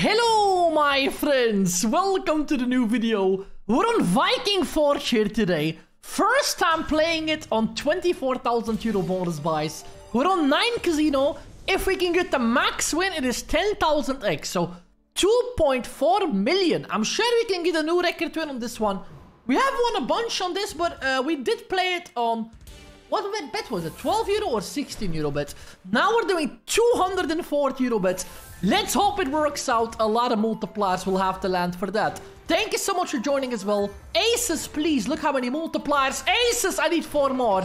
Hello my friends, welcome to the new video. We're on Viking Forge here today. First time playing it on 24,000 euro bonus buys. We're on 9 Casino. If we can get the max win, it is 10,000x, so 2.4 million. I'm sure we can get a new record win on this one. We have won a bunch on this, but we did play it on... What bet was it? 12 euro or 16 euro bet? Now we're doing 240 euro bets. Let's hope it works out. A lot of multipliers will have to land for that. Thank you so much for joining as well. Aces, please. Look how many multipliers. Aces, I need 4 more.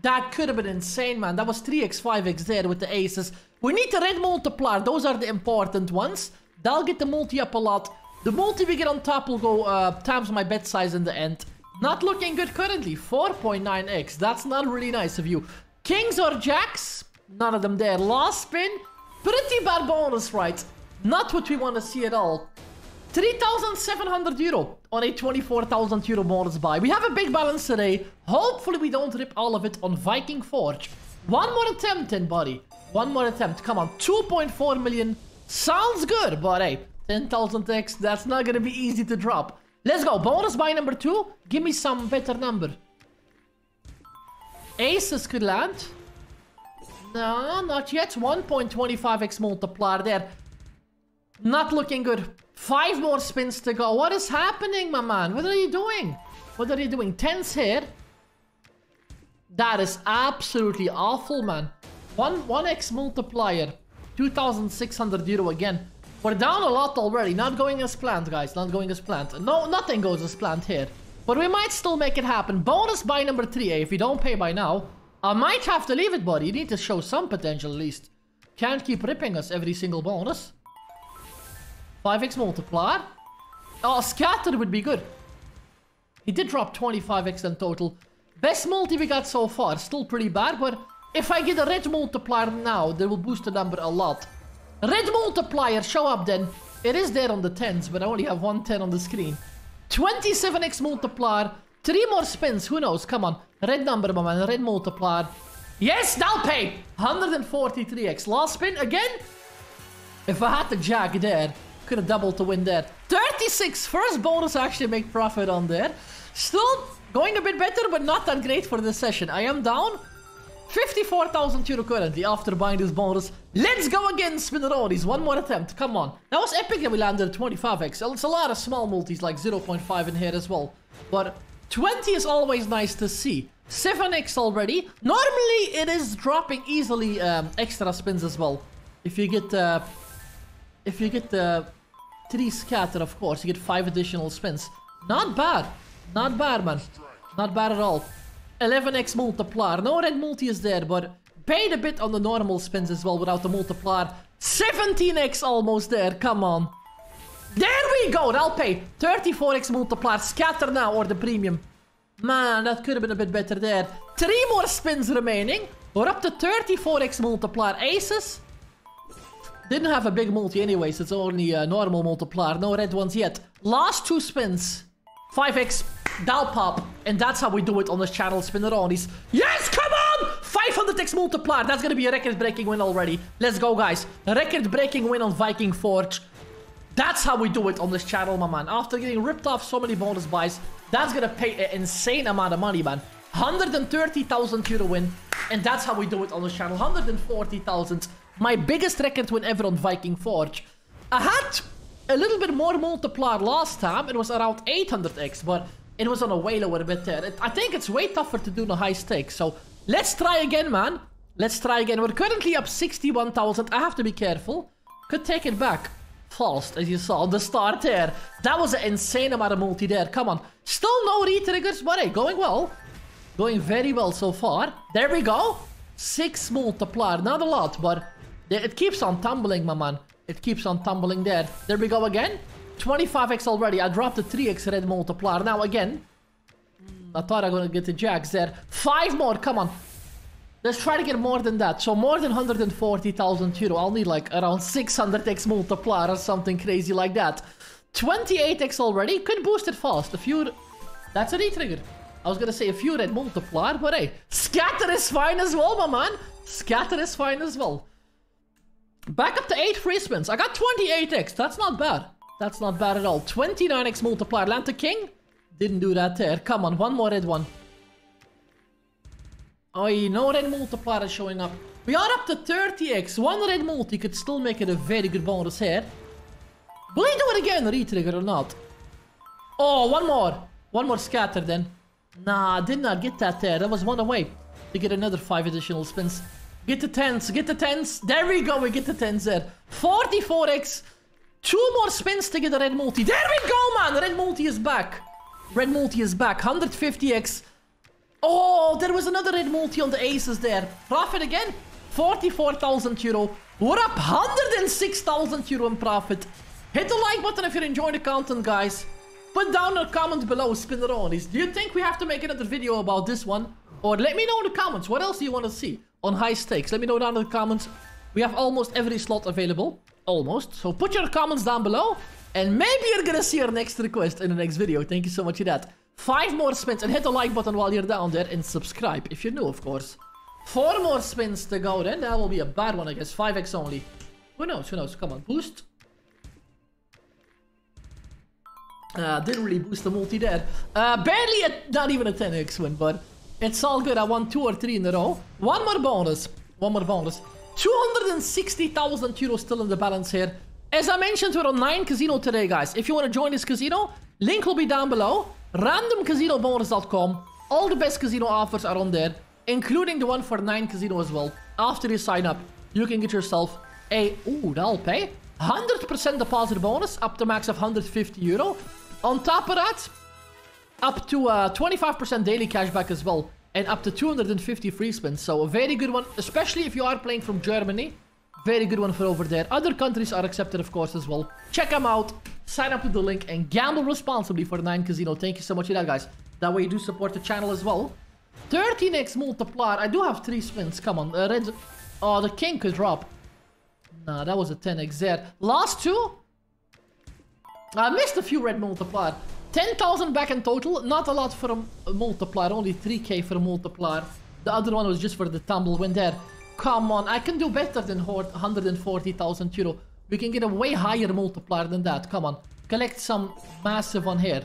That could have been insane, man. That was 3x, 5x there with the aces. We need the red multiplier. Those are the important ones. That'll get the multi up a lot. The multi we get on top will go times my bet size in the end. Not looking good currently. 4.9x. That's not really nice of you. Kings or jacks? None of them there. Last spin. Pretty bad bonus, right? Not what we want to see at all. 3,700 euro on a 24,000 euro bonus buy. We have a big balance today. Hopefully we don't rip all of it on Viking Forge. One more attempt then, buddy. One more attempt. Come on. 2.4 million. Sounds good, but hey, 10,000x. That's not going to be easy to drop. Let's go. Bonus buy number 2. Give me some better number. Aces could land. No, not yet. 1.25x multiplier there. Not looking good. 5 more spins to go. What is happening, my man? What are you doing? What are you doing? Tens here. That is absolutely awful, man. 1x multiplier. 2,600 euro again. We're down a lot already. Not going as planned, guys. Not going as planned. No, nothing goes as planned here. But we might still make it happen. Bonus buy number 3, eh? If you don't pay by now, I might have to leave it, buddy. You need to show some potential, at least. Can't keep ripping us every single bonus. 5x multiplier. Oh, scatter would be good. He did drop 25x in total. Best multi we got so far. Still pretty bad, but if I get a red multiplier now, they will boost the number a lot. Red multiplier, show up then. It is there on the 10s, but I only have 110 on the screen. 27x multiplier. 3 more spins, who knows? Come on. Red number, my man. Red multiplier. Yes, that'll pay. 143x. Last spin again. If I had the jack there, could have doubled to win there. 36. First bonus I actually make profit on there. Still going a bit better, but not that great for this session. I am down 54,000 euro currently after buying this bonus. Let's go again, Spinneroni's. One more attempt. Come on. That was epic that we landed 25x. It's a lot of small multis, like 0.5 in here as well. But 20 is always nice to see. 7x already. Normally, it is dropping easily extra spins as well. If you get the 3 scatter, of course, you get 5 additional spins. Not bad. Not bad, man. Not bad at all. 11x multiplier. No red multi is there, but paid a bit on the normal spins as well without the multiplier. 17x almost there. Come on. There we go. That'll pay. 34x multiplier. Scatter now or the premium. Man, that could have been a bit better there. 3 more spins remaining. We're up to 34x multiplier. Aces. Didn't have a big multi anyways. It's only a normal multiplier. No red ones yet. Last 2 spins. 5x. That'll pop. And that's how we do it on this channel, Spinneronis. Yes, come on! 500x multiplier. That's going to be a record-breaking win already. Let's go, guys. A record-breaking win on Viking Forge. That's how we do it on this channel, my man. After getting ripped off so many bonus buys, that's going to pay an insane amount of money, man. 130,000 euro win. And that's how we do it on this channel. 140,000. My biggest record win ever on Viking Forge. I had a little bit more multiplier last time. It was around 800x, but... it was on a way lower bit there. I think it's way tougher to do on a high stake. So let's try again, man. Let's try again. We're currently up 61,000. I have to be careful. Could take it back. False, as you saw on the start there. That was an insane amount of multi there. Come on. Still no re-triggers, but hey, going well. Going very well so far. There we go. 6 multiplier. Not a lot, but it keeps on tumbling, my man. It keeps on tumbling there. There we go again. 25x already. I dropped a 3x red multiplier. Now again. I thought I'm going to get the jacks there. 5 more. Come on. Let's try to get more than that. So more than 140,000 euro. I'll need like around 600x multiplier or something crazy like that. 28x already. Could boost it fast. A few... that's a re-trigger. I was going to say a few red multiplier. But hey. Scatter is fine as well, my man. Scatter is fine as well. Back up to 8 free spins. I got 28x. That's not bad. That's not bad at all. 29x multiplier. Land to king. Didn't do that there. Come on, one more red one. Oh, no red multiplier is showing up. We are up to 30x. One red multi could still make it a very good bonus here. Will he do it again? Retrigger or not? Oh, one more. One more scatter then. Nah, did not get that there. That was one away. To get another 5 additional spins. Get the tens. Get the tens. There we go. We get the tens there. 44x. 2 more spins to get a red multi. There we go, man. Red multi is back. Red multi is back. 150x. Oh, there was another red multi on the aces there. Profit again. 44,000 euro. We're up 106,000 euro in profit. Hit the like button if you're enjoying the content, guys. Put down a comment below, Spinneronis. Do you think we have to make another video about this one? Or let me know in the comments. What else do you want to see on high stakes? Let me know down in the comments. We have almost every slot available. Almost. So put your comments down below. And maybe you're going to see our next request in the next video. Thank you so much for that. 5 more spins. And hit the like button while you're down there. And subscribe if you're new, of course. 4 more spins to go then. That will be a bad one, I guess. 5x only. Who knows? Who knows? Come on. Boost. Didn't really boost the multi there. Barely not even a 10x win, but it's all good. I won 2 or 3 in a row. One more bonus. One more bonus. 260,000 euros still in the balance here. As I mentioned, we're on Nine Casino today, guys. If you want to join this casino, link will be down below. randomcasinobonus.com. All the best casino offers are on there, including the one for Nine Casino as well. After you sign up, you can get yourself a... Ooh, that'll pay. 100% deposit bonus up to max of 150 euro. On top of that, up to 25% daily cashback as well. And up to 250 free spins. So a very good one, especially if you are playing from Germany. Very good one for over there. Other countries are accepted, of course, as well. Check them out. Sign up with the link and gamble responsibly for Nine Casino. Thank you so much for that, guys. That way you do support the channel as well. 13x multiplier. I do have 3 spins. Come on. Red. Oh, the king could drop. Nah, that was a 10x there. Last 2. I missed a few red multiplier. 10,000 back in total. Not a lot for a multiplier. Only 3k for a multiplier. The other one was just for the tumble win there. Come on. I can do better than 140,000 euro. We can get a way higher multiplier than that. Come on. Collect some massive one here.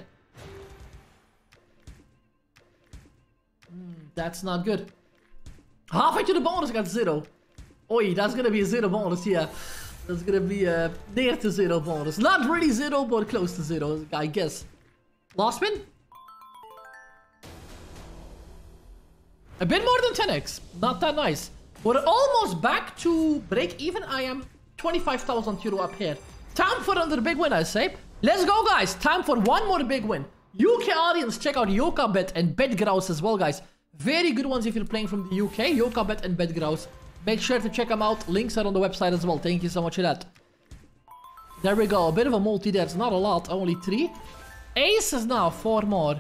That's not good. Halfway to the bonus, I got 0. Oi, that's gonna be a 0 bonus, yeah. That's gonna be a near to 0 bonus. Not really 0, but close to 0, I guess. Last win? A bit more than 10x. Not that nice. We're almost back to break even. I am 25,000 euro up here. Time for another big win, I say. Let's go, guys. Time for one more big win. UK audience, check out YocaBet and BetGrouse as well, guys. Very good ones if you're playing from the UK. YocaBet and BetGrouse. Make sure to check them out. Links are on the website as well. Thank you so much for that. There we go. A bit of a multi there. It's not a lot. Only 3. Aces now. 4 more.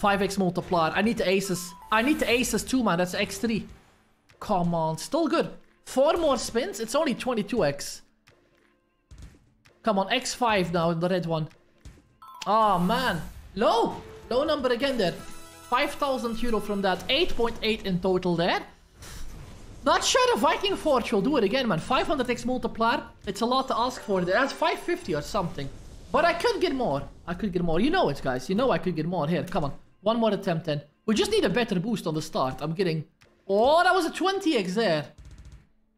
5x multiplier. I need the aces. I need the aces too, man. That's x3. Come on. Still good. 4 more spins. It's only 22x. Come on. x5 now. The red one. Oh, man. Low. Low number again there. 5,000 euro from that. 8.8 in total there. Not sure if Viking Forge will do it again, man. 500x multiplier. It's a lot to ask for there. That's 550 or something. But I could get more. I could get more. You know it, guys. You know I could get more. Here, come on. One more attempt then. We just need a better boost on the start. I'm getting... Oh, that was a 20x there.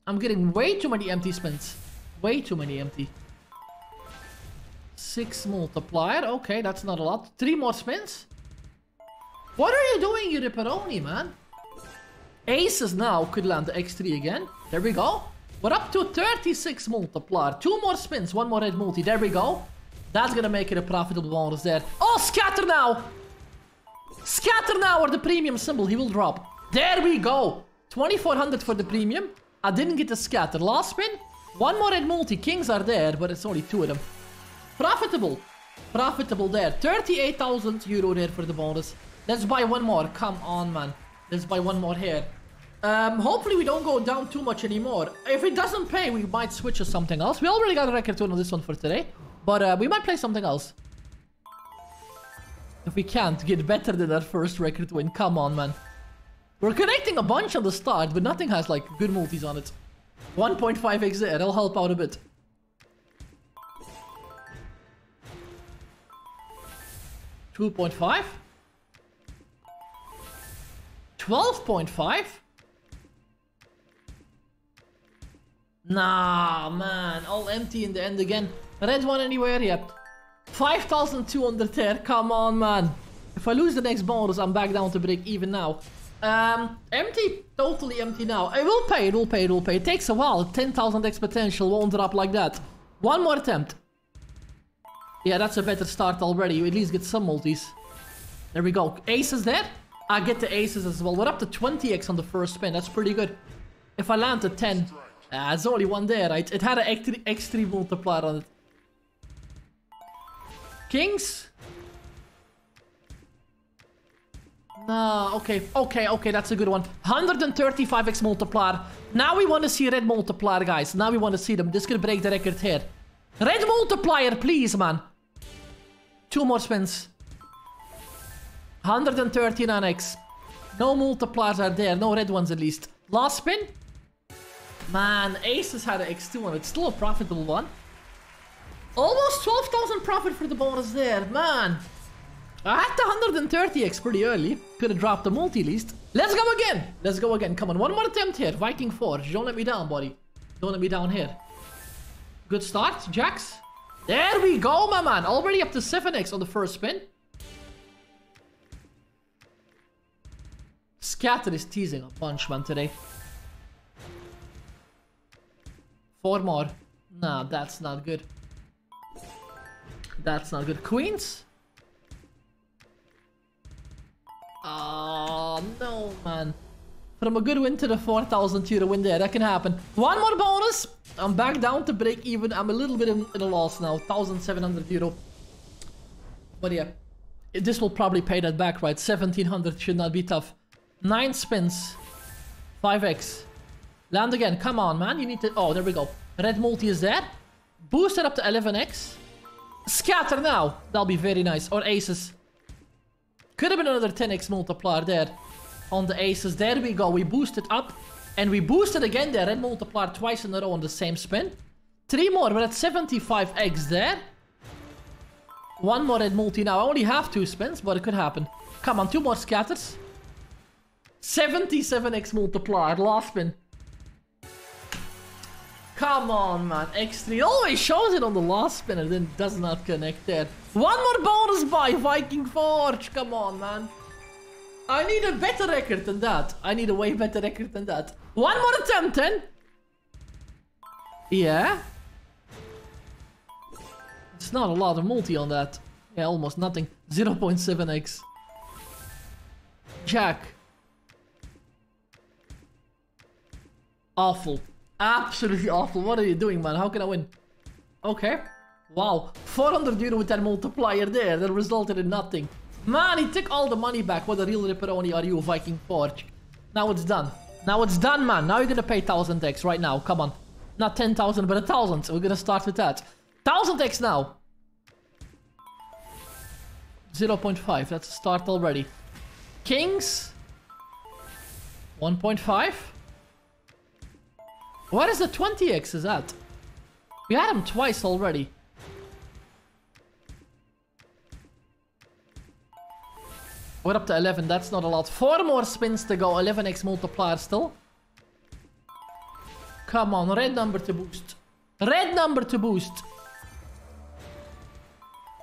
I'm getting way too many empty spins. Way too many empty. 6 multiplier. Okay, that's not a lot. 3 more spins. What are you doing, you Ripperoni, man? Aces now could land the x3 again. There we go. We're up to 36 multiplier. 2 more spins, 1 more red multi. There we go. That's gonna make it a profitable bonus there. Oh, scatter now! Scatter now or the premium symbol. He will drop. There we go. 2,400 for the premium. I didn't get the scatter. Last spin. 1 more red multi. Kings are there, but it's only 2 of them. Profitable. Profitable there. 38,000 euro there for the bonus. Let's buy one more. Come on, man. Let's buy one more here. Hopefully we don't go down too much anymore. If it doesn't pay, we might switch to something else. We already got a record tune on this one for today. But we might play something else. If we can't get better than our first record win. Come on, man. We're connecting a bunch on the start, but nothing has, like, good multis on it. 1.5x there, that'll help out a bit. $2.5? 12.5? Nah, man, all empty in the end again. Red one anywhere yet. 5,200 there, come on, man. If I lose the next bonus, I'm back down to break even now. Empty, totally empty now. It will pay, it will pay, it will pay. It takes a while. 10,000x potential won't drop like that. One more attempt. Yeah, that's a better start already. You at least get some multis. There we go. Aces there. I get the aces as well. We're up to 20x on the first spin. That's pretty good. If I land at 10, it's only one there, right? It had an x3 multiplier on it. Kings. Nah, okay, that's a good one. 135x multiplier. Now we want to see red multiplier, guys. Now we want to see them. This could break the record here. Red multiplier, please, man. Two more spins. 139x. No multipliers are there. No red ones, at least. Last spin. Man, aces had an x2 on it. Still a profitable one. Almost 12,000 profit for the bonus there, man. I had the 130x pretty early. Could have dropped the multi least. Let's go again. Let's go again. Come on, one more attempt here. Viking Forge. Don't let me down, buddy. Don't let me down here. Good start, jacks. There we go, my man. Already up to 7x on the first spin. Scatter is teasing a bunch, man, today. Four more. Nah, that's not good. That's not good. Queens? Oh, no, man. From a good win to the 4,000 euro win there. That can happen. One more bonus. I'm back down to break even. I'm a little bit in a loss now. 1,700 euro. But yeah. This will probably pay that back, right? 1,700 should not be tough. 9 spins. 5x. Land again. Come on, man. You need to... Oh, there we go. Red multi is there. Boost it up to 11x. Scatter now. That'll be very nice. Or aces. Could have been another 10x multiplier there on the aces. There we go. We boosted up and we boosted again there. Red multiplier twice in a row on the same spin. 3 more. We're at 75x there. One more red multi now. I only have 2 spins, but it could happen. Come on, 2 more scatters. 77x multiplier. Last spin. Come on, man. X3 always shows it on the last spin and then does not connect there. One more bonus buy, Viking Forge. Come on, man. I need a better record than that. I need a way better record than that. One more attempt, then. Yeah. It's not a lot of multi on that. Yeah, almost nothing. 0.7x. Jack. Awful. Absolutely awful. What are you doing, man? How can I win? Okay. Wow. 400 euro with that multiplier there. That resulted in nothing. Man, he took all the money back. What a real ripperoni are you, Viking Forge. Now it's done. Now it's done, man. Now you're gonna pay 1,000x right now. Come on. Not 10,000, but 1,000. So we're gonna start with that. 1,000x now. 0.5. That's a start already. Kings. 1.5. What is the 20x is that? We had him twice already. We're up to 11, that's not a lot. 4 more spins to go, 11x multiplier still. Come on, red number to boost. Red number to boost.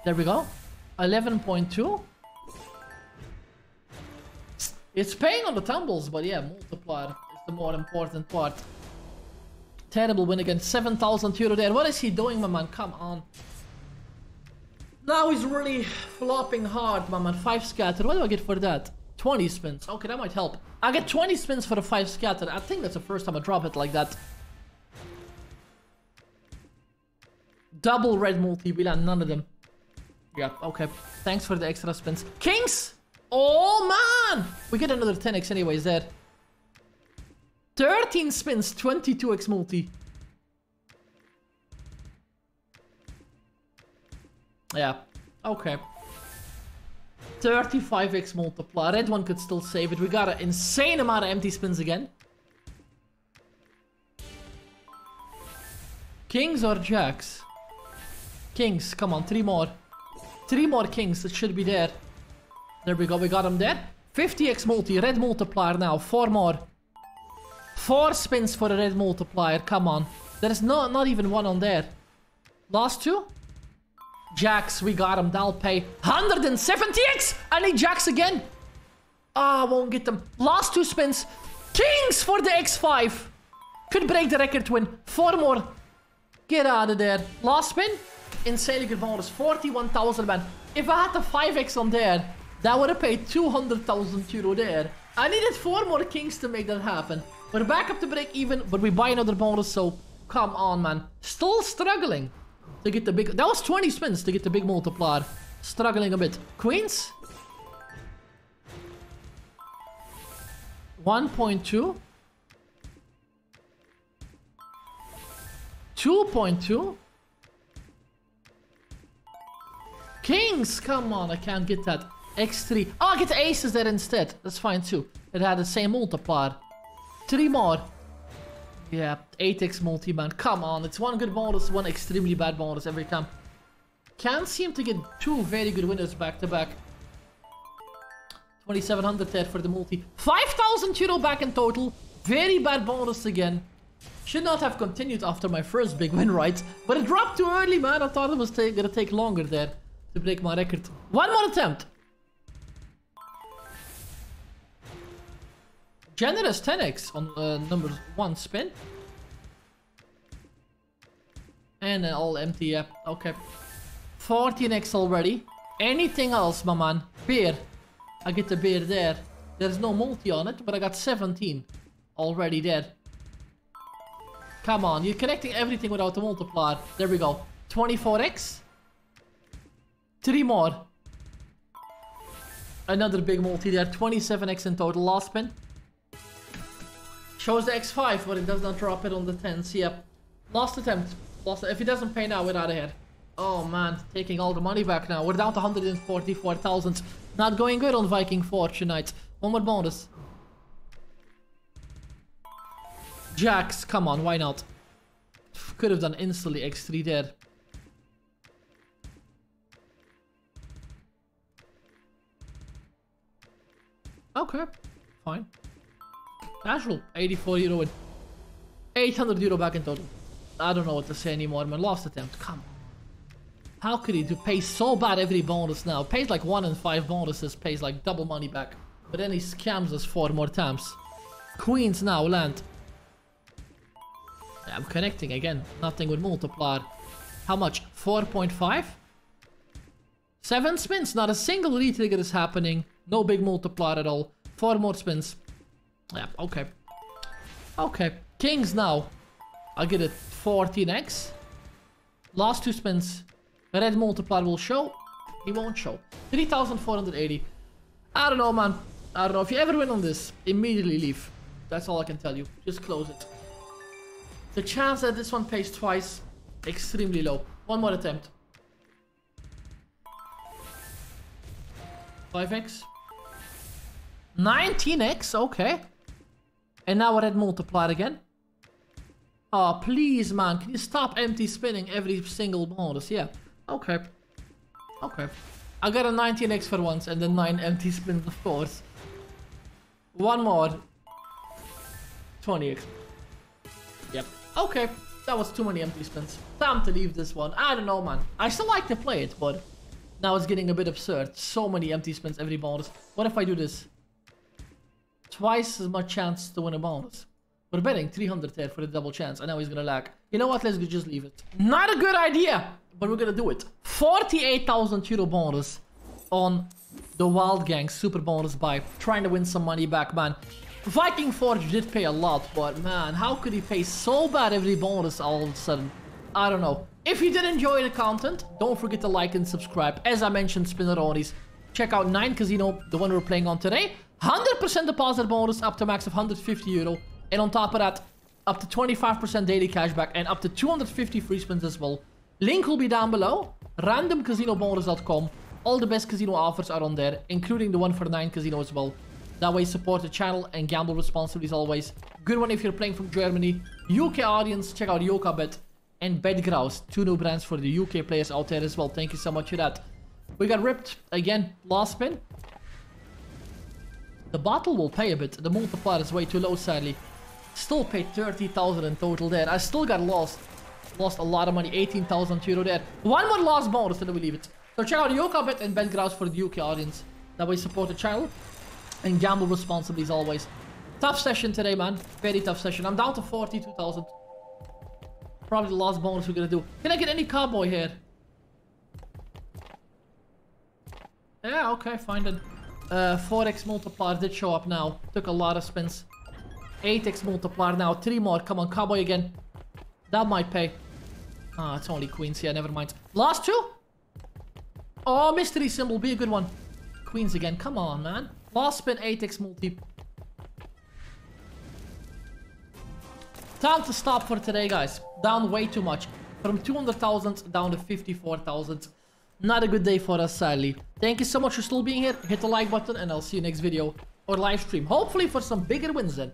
There we go. 11.2. It's paying on the tumbles, but yeah, multiplier is the more important part. Terrible win again. 7,000 euro there. What is he doing, my man? Come on. Now he's really flopping hard, my man. 5 scatter. What do I get for that? 20 spins. Okay, that might help. I get 20 spins for a 5 scatter. I think that's the first time I drop it like that. Double red multi. We land none of them. Yeah, okay. Thanks for the extra spins. Kings! Oh, man! We get another 10x anyways there. 13 spins, 22x multi. Yeah, okay. 35x multiplier. Red one could still save it. We got an insane amount of empty spins again. Kings or jacks? Kings, come on, three more. Three more kings, it should be there. There we go, we got him there. 50x multi, red multiplier now, four more. Four spins for a red multiplier, come on. There's not even one on there. Last two? Jacks, we got him, that'll pay. 170x! I need jacks again. Ah, oh, won't get them. Last two spins. Kings for the X5. Could break the record win. Four more. Get out of there. Last spin. Insanely good bonus. 41,000, man. If I had the 5x on there, that would have paid 200,000 euro there. I needed four more kings to make that happen. We're back up to break even, but we buy another bonus, so come on, man. Still struggling to get the big... That was 20 spins to get the big multiplier. Struggling a bit. Queens? 1.2. 2.2. Kings, come on, I can't get that. X3. Oh, I get the aces there instead. That's fine too. It had the same multiplier. Three more. Yeah, 8x multi, man. Come on, it's one good bonus, one extremely bad bonus every time. Can't seem to get two very good winners back to back. 2,700 there for the multi. 5,000 euro back in total. Very bad bonus again. Should not have continued after my first big win, right? But it dropped too early, man. I thought it was gonna take longer there to break my record. One more attempt. Generous 10x on number one spin. And all empty, yeah. Okay. 14x already. Anything else, my man? Beer. I get the beer there. There's no multi on it, but I got 17 already there. Come on, you're connecting everything without the multiplier. There we go. 24x. Three more. Another big multi there. 27x in total. Last spin. Shows the X5, but it does not drop it on the 10s. Yep. Last attempt. If it doesn't pay now, we're out of here. Oh man, taking all the money back now. We're down to 144,000. Not going good on Viking Forge tonight. One more bonus. Jacks, come on, why not? Could have done instantly X3 there. Okay, fine. Casual, 84 euro win. 800 euro back in total. I don't know what to say anymore, man. Last attempt, come on. How could he pay so bad every bonus now? Pays like 1 in 5 bonuses, pays like double money back. But then he scams us 4 more times. Queens now, land. Yeah, I'm connecting again. Nothing with multiplier. How much? 4.5? 7 spins, not a single retrigger is happening. No big multiplier at all. 4 more spins. Yeah, okay. Okay, kings now. I get it, 14x. Last 2 spins. Red multiplier will show. He won't show. 3,480. I don't know, man. I don't know. If you ever win on this, immediately leave. That's all I can tell you. Just close it. The chance that this one pays twice, extremely low. One more attempt. 5x. 19x. Okay. And now we're at multiplier again. Oh, please, man. Can you stop empty spinning every single bonus? Yeah. Okay. Okay. I got a 19x for once and then 9 empty spins, of course. One more. 20x. Yep. Okay. That was too many empty spins. Time to leave this one. I don't know, man. I still like to play it, but now it's getting a bit absurd. So many empty spins every bonus. What if I do this? Twice as much chance to win a bonus. We're betting 300 there for the double chance. I know he's gonna lag. You know what? Let's just leave it. Not a good idea, but we're gonna do it. 48,000 euro bonus on the Wild Gang super bonus by trying to win some money back, man. Viking Forge did pay a lot, but man, how could he pay so bad every bonus all of a sudden? I don't know. If you did enjoy the content, don't forget to like and subscribe. As I mentioned, Spinneronis. Check out Nine Casino, the one we're playing on today. 100% deposit bonus up to a max of 150 euro. And on top of that, up to 25% daily cashback and up to 250 free spins as well. Link will be down below, randomcasinobonus.com. All the best casino offers are on there, including the one for 9 Casino as well. That way, support the channel and gamble responsibly as always. Good one if you're playing from Germany. UK audience, check out YocaBet. and BetGrouse. Two new brands for the UK players out there as well. Thank you so much for that. We got ripped again. Last spin. The bottle will pay a bit. The multiplier is way too low, sadly. Still paid 30,000 in total there. I still got lost. Lost a lot of money. 18,000 euro there. One more last bonus and then we leave it. So check out YocaBet and BetGrouse for the UK audience. That way support the channel and gamble responsibly as always. Tough session today, man. Very tough session. I'm down to 42,000. Probably the last bonus we're gonna do. Can I get any cowboy here? Yeah, okay, fine then. 4x multiplier did show up now. Took a lot of spins. 8x multiplier now. 3 more. Come on, cowboy again. That might pay. Ah, it's only queens. Yeah, never mind. Last two? Oh, mystery symbol. Be a good one. Queens again. Come on, man. Last spin, 8x multi. Time to stop for today, guys. Down way too much. From 200,000 down to 54,000. Not a good day for us, sadly. Thank you so much for still being here. Hit the like button and I'll see you next video or live stream. Hopefully for some bigger wins then.